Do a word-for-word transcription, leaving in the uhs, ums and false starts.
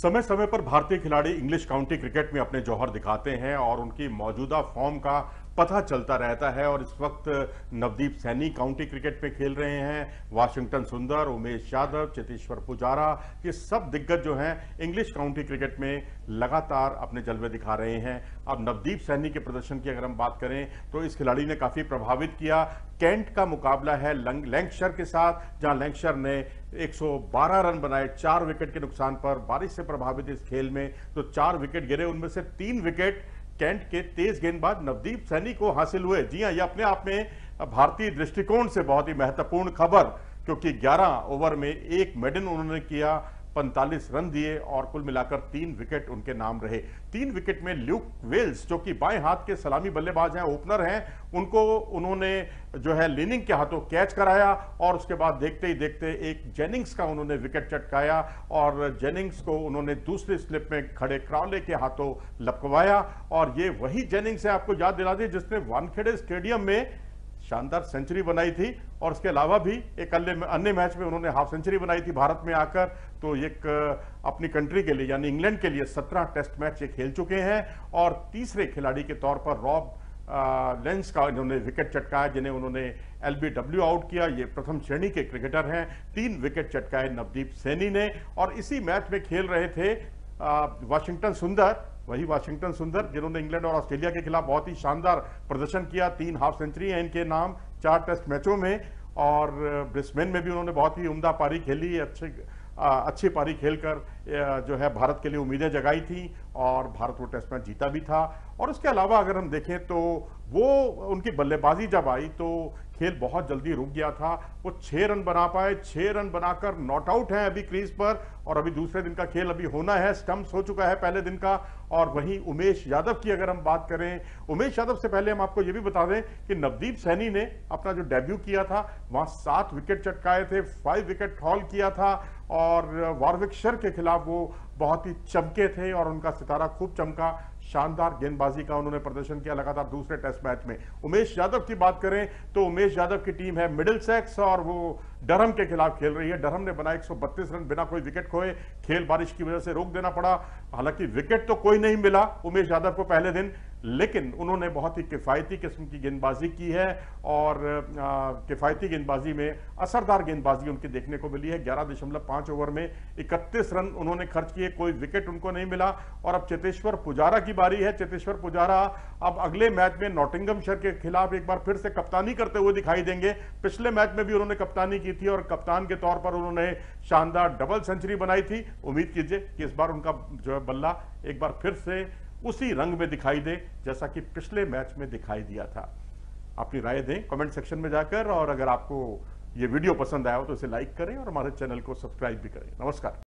समय समय पर भारतीय खिलाड़ी इंग्लिश काउंटी क्रिकेट में अपने जौहर दिखाते हैं और उनकी मौजूदा फॉर्म का पता चलता रहता है। और इस वक्त नवदीप सैनी काउंटी क्रिकेट में खेल रहे हैं, वाशिंगटन सुंदर, उमेश यादव, चेतेश्वर पुजारा, ये सब दिग्गज जो हैं इंग्लिश काउंटी क्रिकेट में लगातार अपने जलवे दिखा रहे हैं। अब नवदीप सैनी के प्रदर्शन की अगर हम बात करें तो इस खिलाड़ी ने काफ़ी प्रभावित किया। केंट का मुकाबला है लैंकशायर के साथ, जहाँ लैंकशायर ने एक सौ बारह रन बनाए चार विकेट के नुकसान पर। बारिश से प्रभावित इस खेल में तो चार विकेट गिरे, उनमें से तीन विकेट कैंट के तेज गेंदबाज नवदीप सैनी को हासिल हुए। जी हां, यह अपने आप में भारतीय दृष्टिकोण से बहुत ही महत्वपूर्ण खबर, क्योंकि ग्यारह ओवर में एक मेडन उन्होंने किया, पैंतालीस रन दिए और कुल मिलाकर तीन विकेट उनके नाम रहे। तीन विकेट में ल्यूक वेल्स, जो कि बाएं हाथ के सलामी बल्लेबाज हैं, ओपनर हैं, उनको उन्होंने जो है लीनिंग के हाथों कैच कराया और उसके बाद देखते ही देखते एक जेनिंग्स का उन्होंने विकेट चटकाया और जेनिंग्स को उन्होंने दूसरे स्लिप में खड़े क्राउले के हाथों लपकवाया। और ये वही जेनिंग्स है, आपको याद दिला दी, जिसने वानखेड़े स्टेडियम में शानदार सेंचुरी बनाई थी और उसके अलावा भी एक अन्य मैच में उन्होंने हाफ सेंचुरी बनाई थी भारत में आकर। तो एक अपनी कंट्री के लिए यानी इंग्लैंड के लिए सत्रह टेस्ट मैच ये खेल चुके हैं और तीसरे खिलाड़ी के तौर पर रॉब लेंस का इन्होंने विकेट चटकाया, जिन्हें उन्होंने एल बी डब्ल्यू आउट किया। ये प्रथम श्रेणी के क्रिकेटर हैं। तीन विकेट चटकाए नवदीप सैनी ने। और इसी मैच में खेल रहे थे वाशिंगटन सुंदर, वही वाशिंगटन सुंदर जिन्होंने इंग्लैंड और ऑस्ट्रेलिया के खिलाफ बहुत ही शानदार प्रदर्शन किया। तीन हाफ सेंचुरी है इनके नाम चार टेस्ट मैचों में। और ब्रिस्बेन में भी उन्होंने बहुत ही उम्दा पारी खेली, अच्छे अच्छी पारी खेलकर जो है भारत के लिए उम्मीदें जगाई थी और भारत वो टेस्ट मैच जीता भी था। और उसके अलावा अगर हम देखें तो वो उनकी बल्लेबाजी जब आई तो खेल बहुत जल्दी रुक गया था। वो छः रन बना पाए, छः रन बनाकर नॉट आउट हैं अभी क्रीज पर और अभी दूसरे दिन का खेल अभी होना है, स्टंप्स हो चुका है पहले दिन का। और वहीं उमेश यादव की अगर हम बात करें, उमेश यादव से पहले हम आपको ये भी बता दें कि नवदीप सैनी ने अपना जो डेब्यू किया था वहाँ सात विकेट चटकाए थे, फाइव विकेट हॉल किया था और वारविकशायर के खिलाफ वो बहुत ही चमके थे और उनका सितारा खूब चमका। शानदार गेंदबाजी का उन्होंने प्रदर्शन किया लगातार दूसरे टेस्ट मैच में। उमेश यादव की बात करें तो उमेश यादव की टीम है मिडलसेक्स और वो डरहम के खिलाफ खेल रही है। डरहम ने बनाए एक सौ बत्तीस रन बिना कोई विकेट खोए। खेल बारिश की वजह से रोक देना पड़ा, हालांकि विकेट तो कोई नहीं मिला उमेश यादव को पहले दिन, लेकिन उन्होंने बहुत ही किफ़ायती किस्म की गेंदबाजी की है और किफ़ायती गेंदबाजी में असरदार गेंदबाजी उनकी देखने को मिली है। ग्यारह दशमलव पाँच ओवर में इकतीस रन उन्होंने खर्च किए, कोई विकेट उनको नहीं मिला। और अब चेतेश्वर पुजारा की बारी है। चेतेश्वर पुजारा अब अगले मैच में नॉटिंघमशायर के खिलाफ एक बार फिर से कप्तानी करते हुए दिखाई देंगे। पिछले मैच में भी उन्होंने कप्तानी की थी और कप्तान के तौर पर उन्होंने शानदार डबल सेंचुरी बनाई थी। उम्मीद कीजिए कि इस बार उनका जो है बल्ला एक बार फिर से उसी रंग में दिखाई दे जैसा कि पिछले मैच में दिखाई दिया था। अपनी राय दें कमेंट सेक्शन में जाकर और अगर आपको ये वीडियो पसंद आया हो तो इसे लाइक करें और हमारे चैनल को सब्सक्राइब भी करें। नमस्कार।